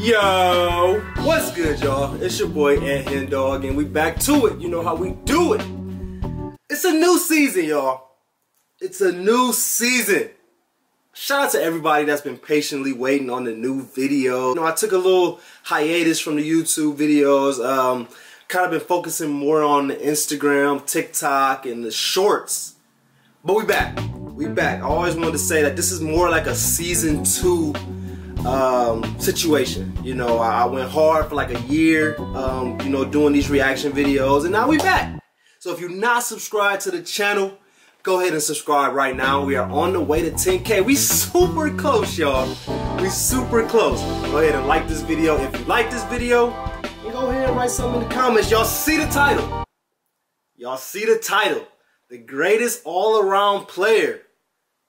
Yo, what's good, y'all? It's your boy Ant Hendog, and we back to it. You know how we do it. It's a new season, y'all. It's a new season. Shout out to everybody that's been patiently waiting on the new video. You know, I took a little hiatus from the YouTube videos. Kind of been focusing more on the Instagram, TikTok, and the shorts. But we back. We back. I always wanted to say that this is more like a season two situation. You know, I went hard for like a year, you know, doing these reaction videos, and now we back. So if you're not subscribed to the channel, go ahead and subscribe right now. We are on the way to 10K. We super close, y'all. We super close. Go ahead and like this video. If you like this video, and go ahead and write something in the comments. Y'all see the title. Y'all see the title. The greatest all-around player.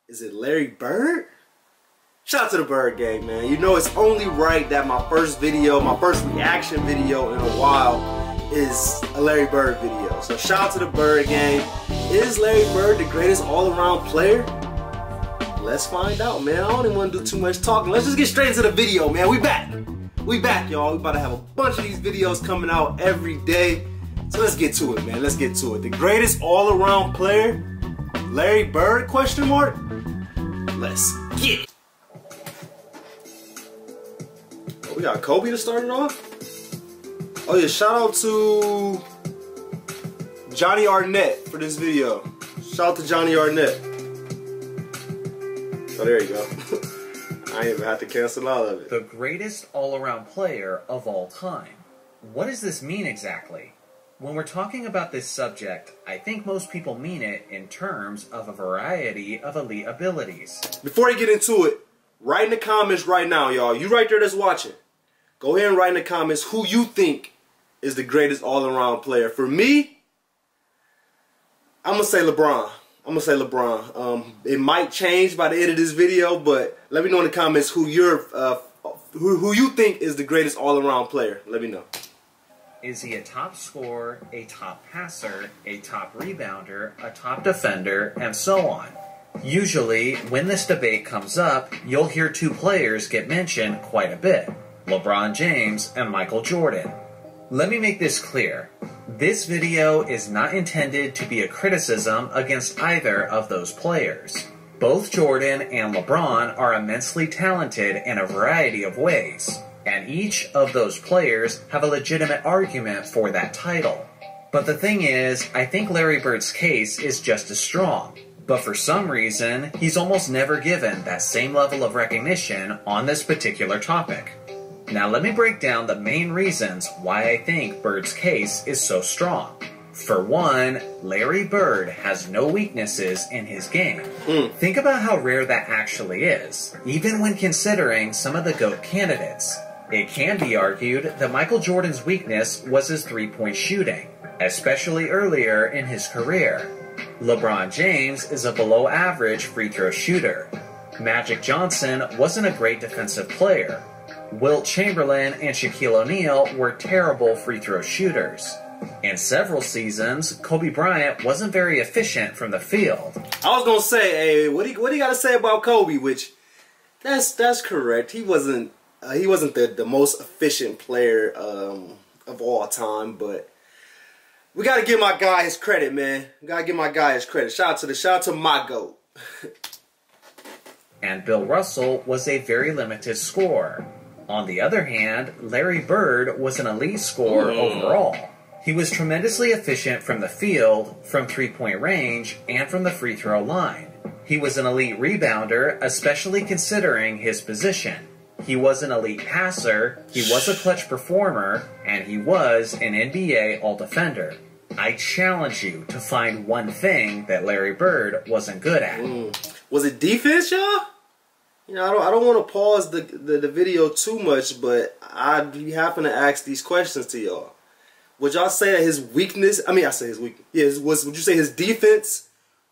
Is it Larry Bird? Shout out to the Bird Gang, man. You know, it's only right that my first video, my first reaction video in a while is a Larry Bird video. So shout out to the Bird Gang. Is Larry Bird the greatest all-around player? Let's find out, man. I don't even want to do too much talking. Let's just get straight into the video, man. We back. We back, y'all. We about to have a bunch of these videos coming out every day. So let's get to it, man. Let's get to it. The greatest all-around player, Larry Bird, question mark? Let's get it. Oh, we got Kobe to start it off? Oh yeah, shout out to Johnny Arnett for this video. Shout out to Johnny Arnett. Oh, there you go. I ain't even have to cancel all of it. The greatest all-around player of all time. What does this mean exactly? When we're talking about this subject, I think most people mean it in terms of a variety of elite abilities. Before you get into it, write in the comments right now, y'all. You right there that's watching. Go ahead and write in the comments who you think is the greatest all-around player. For me, I'm going to say LeBron. I'm going to say LeBron. It might change by the end of this video, but let me know in the comments who you're, who you think is the greatest all-around player. Let me know. Is he a top scorer, a top passer, a top rebounder, a top defender, and so on? Usually, when this debate comes up, you'll hear two players get mentioned quite a bit, LeBron James and Michael Jordan. Let me make this clear. This video is not intended to be a criticism against either of those players. Both Jordan and LeBron are immensely talented in a variety of ways. And each of those players have a legitimate argument for that title. But the thing is, I think Larry Bird's case is just as strong. But for some reason, he's almost never given that same level of recognition on this particular topic. Now let me break down the main reasons why I think Bird's case is so strong. For one, Larry Bird has no weaknesses in his game. Think about how rare that actually is, even when considering some of the GOAT candidates. It can be argued that Michael Jordan's weakness was his three-point shooting, especially earlier in his career. LeBron James is a below-average free-throw shooter. Magic Johnson wasn't a great defensive player. Wilt Chamberlain and Shaquille O'Neal were terrible free-throw shooters. In several seasons, Kobe Bryant wasn't very efficient from the field. I was gonna say, hey, what do you gotta say about Kobe? Which, that's correct. He wasn't the most efficient player of all time, but we gotta give my guy his credit, man. We gotta give my guy his credit. Shout out to my GOAT. And Bill Russell was a very limited scorer. On the other hand, Larry Bird was an elite scorer overall. He was tremendously efficient from the field, from three-point range, and from the free-throw line. He was an elite rebounder, especially considering his position. He was an elite passer, he was a clutch performer, and he was an NBA All-Defender. I challenge you to find one thing that Larry Bird wasn't good at. Was it defense, y'all? You know, I don't want to pause the video too much, but I happen to ask these questions to y'all. Would y'all say that his weakness, I mean, I say his weakness, yeah, would you say his defense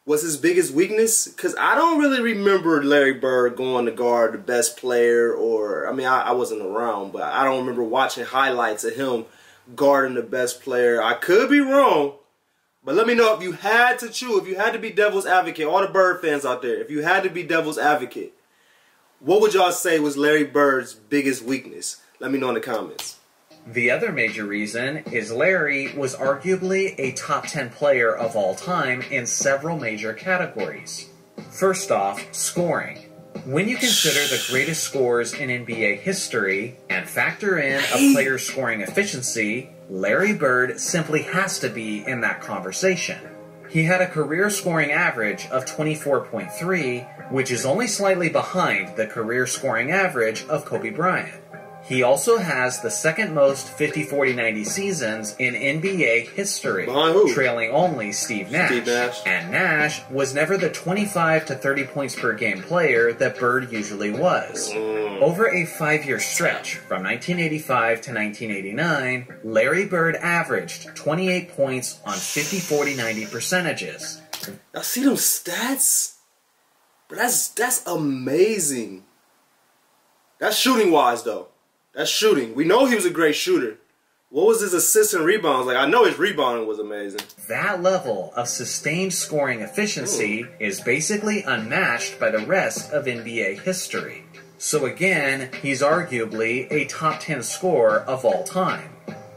was his biggest weakness? Because I don't really remember Larry Bird going to guard the best player, or, I mean, I wasn't around, but I don't remember watching highlights of him guarding the best player. I could be wrong, but let me know if you had to choose, if you had to be devil's advocate, all the Bird fans out there, if you had to be devil's advocate, what would y'all say was Larry Bird's biggest weakness? Let me know in the comments. The other major reason is Larry was arguably a top 10 player of all time in several major categories. First off, scoring. When you consider the greatest scores in NBA history and factor in a player's scoring efficiency, Larry Bird simply has to be in that conversation. He had a career scoring average of 24.3, which is only slightly behind the career scoring average of Kobe Bryant. He also has the second most 50-40-90 seasons in NBA history, trailing only Steve Nash. And Nash was never the 25 to 30 points per game player that Bird usually was. Over a 5-year stretch from 1985 to 1989, Larry Bird averaged 28 points on 50-40-90 percentages. Y'all see them stats? But that's amazing. That's shooting-wise, though. That's shooting. We know he was a great shooter. What was his assists and rebounds? Like, I know his rebounding was amazing. That level of sustained scoring efficiency is basically unmatched by the rest of NBA history. So again, he's arguably a top 10 scorer of all time.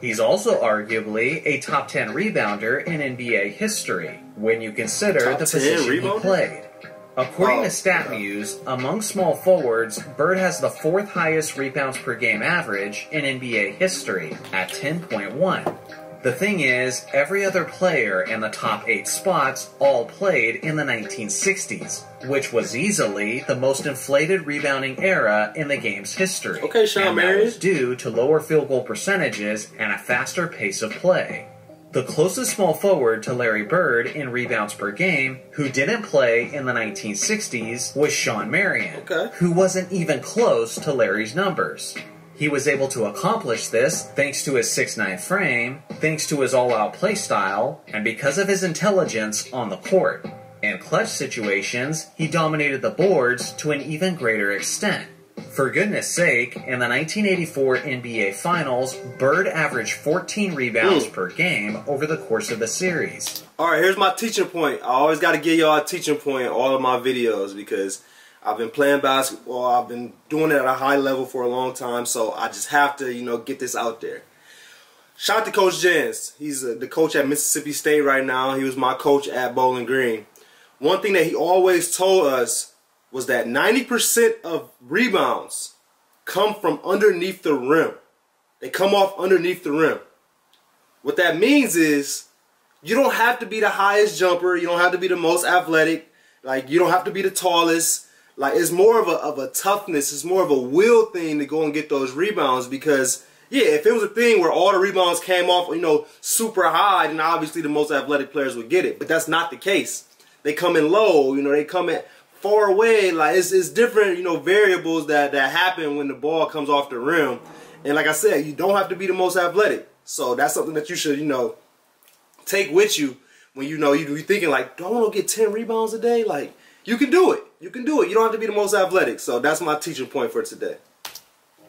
He's also arguably a top 10 rebounder in NBA history when you consider the position he played. According to StatMuse, among small forwards, Bird has the 4th highest rebounds per game average in NBA history at 10.1. The thing is, every other player in the top 8 spots all played in the 1960s, which was easily the most inflated rebounding era in the game's history. Okay, Shawn Marion. Due to lower field goal percentages and a faster pace of play. The closest small forward to Larry Bird in rebounds per game, who didn't play in the 1960s, was Shawn Marion, who wasn't even close to Larry's numbers. He was able to accomplish this thanks to his 6'9 frame, thanks to his all-out play style, and because of his intelligence on the court. In clutch situations, he dominated the boards to an even greater extent. For goodness sake, in the 1984 NBA Finals, Bird averaged 14 rebounds per game over the course of the series. Alright, here's my teaching point. I always got to give y'all a teaching point in all of my videos because I've been playing basketball, I've been doing it at a high level for a long time, so I just have to, you know, get this out there. Shout out to Coach Jens. He's the coach at Mississippi State right now. He was my coach at Bowling Green. One thing that he always told us was that 90% of rebounds come from underneath the rim. They come off underneath the rim. What that means is you don't have to be the highest jumper. You don't have to be the most athletic. Like, you don't have to be the tallest. Like, it's more of a toughness. It's more of a will thing to go and get those rebounds because, yeah, if it was a thing where all the rebounds came off, you know, super high, then obviously the most athletic players would get it. But that's not the case. They come in low. You know, they come in far away. Like, it's different, you know, variables that happen when the ball comes off the rim. And like I said, you don't have to be the most athletic. So that's something that you should, you know, take with you when, you know, you're thinking like, don't want to get 10 rebounds a day. Like, you can do it. You can do it. You don't have to be the most athletic. So that's my teaching point for today.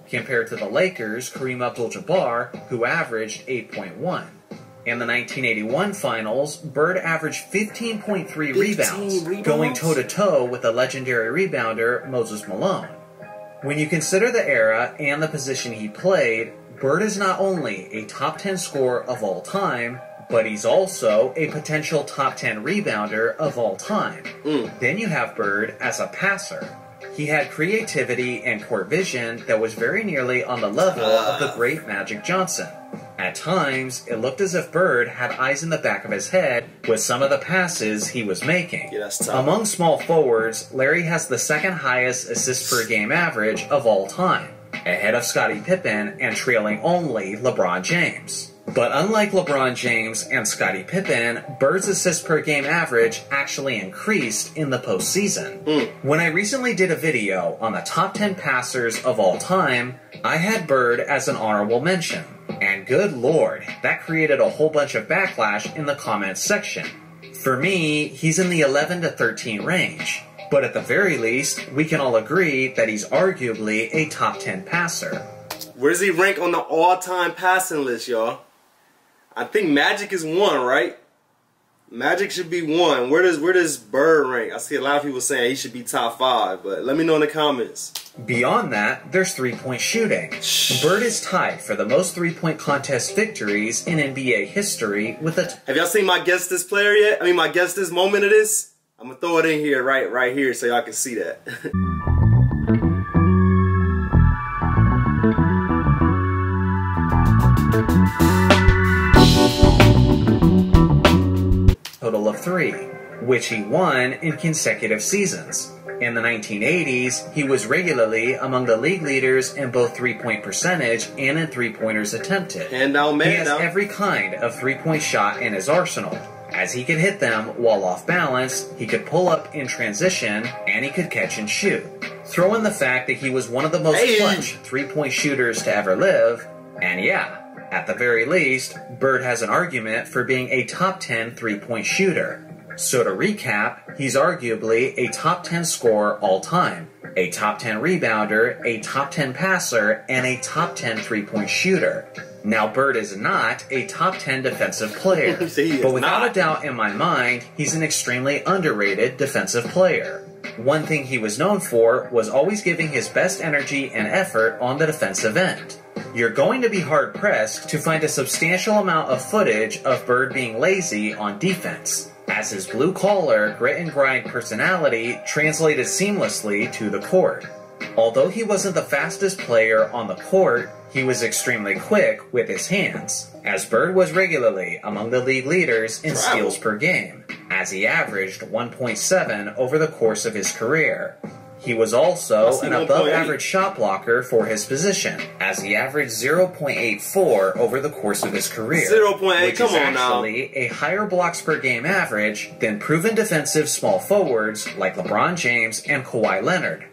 Compared to the Lakers, Kareem Abdul-Jabbar, who averaged 8.1. In the 1981 Finals, Bird averaged 15.3 rebounds, going toe-to-toe with the legendary rebounder Moses Malone. When you consider the era and the position he played, Bird is not only a top 10 scorer of all time, but he's also a potential top 10 rebounder of all time. Then you have Bird as a passer. He had creativity and court vision that was very nearly on the level of the great Magic Johnson. At times, it looked as if Bird had eyes in the back of his head with some of the passes he was making. Yeah, among small forwards, Larry has the 2nd highest assist per game average of all time, ahead of Scottie Pippen and trailing only LeBron James. But unlike LeBron James and Scottie Pippen, Bird's assist per game average actually increased in the postseason. When I recently did a video on the top 10 passers of all time, I had Bird as an honorable mention. And good lord, that created a whole bunch of backlash in the comments section. For me, he's in the 11 to 13 range. But at the very least, we can all agree that he's arguably a top 10 passer. Where does he rank on the all-time passing list, y'all? I think Magic is 1, right? Magic should be one. Where does Bird rank? I see a lot of people saying he should be top five, but let me know in the comments. Beyond that, there's three-point shooting. Bird is tied for the most three-point contest victories in NBA history with a... Have y'all seen my guess this player yet? I mean, my guess this moment of this? I'm gonna throw it in here right here so y'all can see that. Total of 3, which he won in consecutive seasons. In the 1980s, he was regularly among the league leaders in both three-point percentage and in three-pointers attempted. And now, man, he has every kind of three-point shot in his arsenal, as he could hit them while off balance, he could pull up in transition, and he could catch and shoot. Throw in the fact that he was one of the most clutch three-point shooters to ever live, and yeah, at the very least, Bird has an argument for being a top 10 three-point shooter. So to recap, he's arguably a top 10 scorer all time, a top 10 rebounder, a top 10 passer, and a top 10 three-point shooter. Now Bird is not a top 10 defensive player, but without a doubt in my mind, he's an extremely underrated defensive player. One thing he was known for was always giving his best energy and effort on the defensive end. You're going to be hard-pressed to find a substantial amount of footage of Bird being lazy on defense, as his blue-collar, grit-and-grind personality translated seamlessly to the court. Although he wasn't the fastest player on the court, he was extremely quick with his hands, as Bird was regularly among the league leaders in steals per game, as he averaged 1.7 over the course of his career. He was also an above-average shot blocker for his position, as he averaged 0.84 over the course of his career, which is actually a higher blocks per game average than proven defensive small forwards like LeBron James and Kawhi Leonard.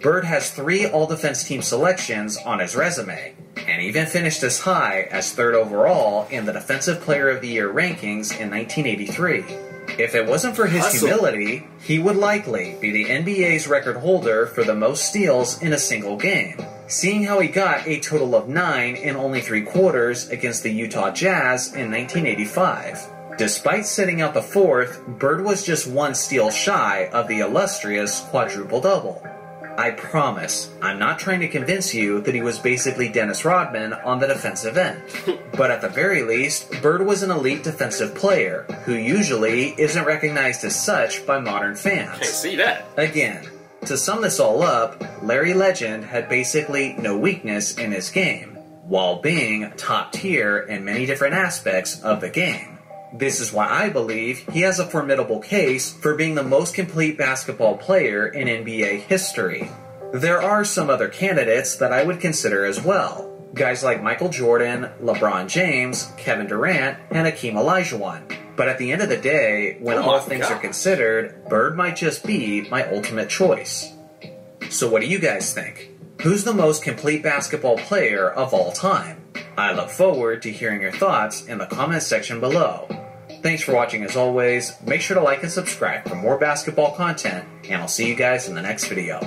Bird has 3 all-defense team selections on his resume, and even finished as high as 3rd overall in the Defensive Player of the Year rankings in 1983. If it wasn't for his humility, he would likely be the NBA's record holder for the most steals in a single game, seeing how he got a total of 9 in only 3/4 against the Utah Jazz in 1985. Despite sitting out the 4th, Bird was just 1 steal shy of the illustrious quadruple-double. I promise, I'm not trying to convince you that he was basically Dennis Rodman on the defensive end. But at the very least, Bird was an elite defensive player, who usually isn't recognized as such by modern fans. Can't see that. Again, to sum this all up, Larry Legend had basically no weakness in his game, while being top tier in many different aspects of the game. This is why I believe he has a formidable case for being the most complete basketball player in NBA history. There are some other candidates that I would consider as well. Guys like Michael Jordan, LeBron James, Kevin Durant, and Hakeem Olajuwon. But at the end of the day, when all things are considered, Bird might just be my ultimate choice. So what do you guys think? Who's the most complete basketball player of all time? I look forward to hearing your thoughts in the comments section below. Thanks for watching as always. Make sure to like and subscribe for more basketball content, and I'll see you guys in the next video.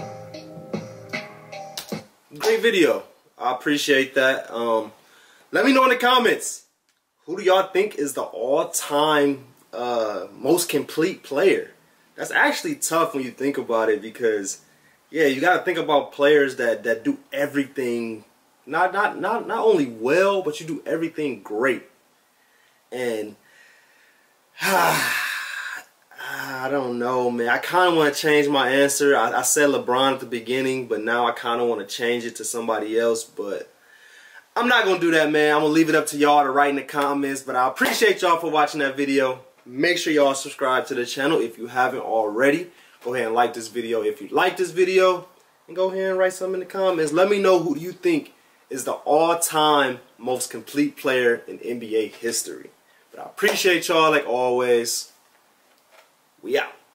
Great video. I appreciate that. Let me know in the comments, who do y'all think is the all-time most complete player? That's actually tough when you think about it, because yeah, you got to think about players that do everything, not only well, but you do everything great. And I don't know, man. I kind of want to change my answer. I said LeBron at the beginning, but now I kind of want to change it to somebody else. But I'm not going to do that, man. I'm going to leave it up to y'all to write in the comments. But I appreciate y'all for watching that video. Make sure y'all subscribe to the channel if you haven't already. Go ahead and like this video if you like this video. And go ahead and write something in the comments. Let me know who you think is the all-time most complete player in NBA history. But I appreciate y'all like always. We out.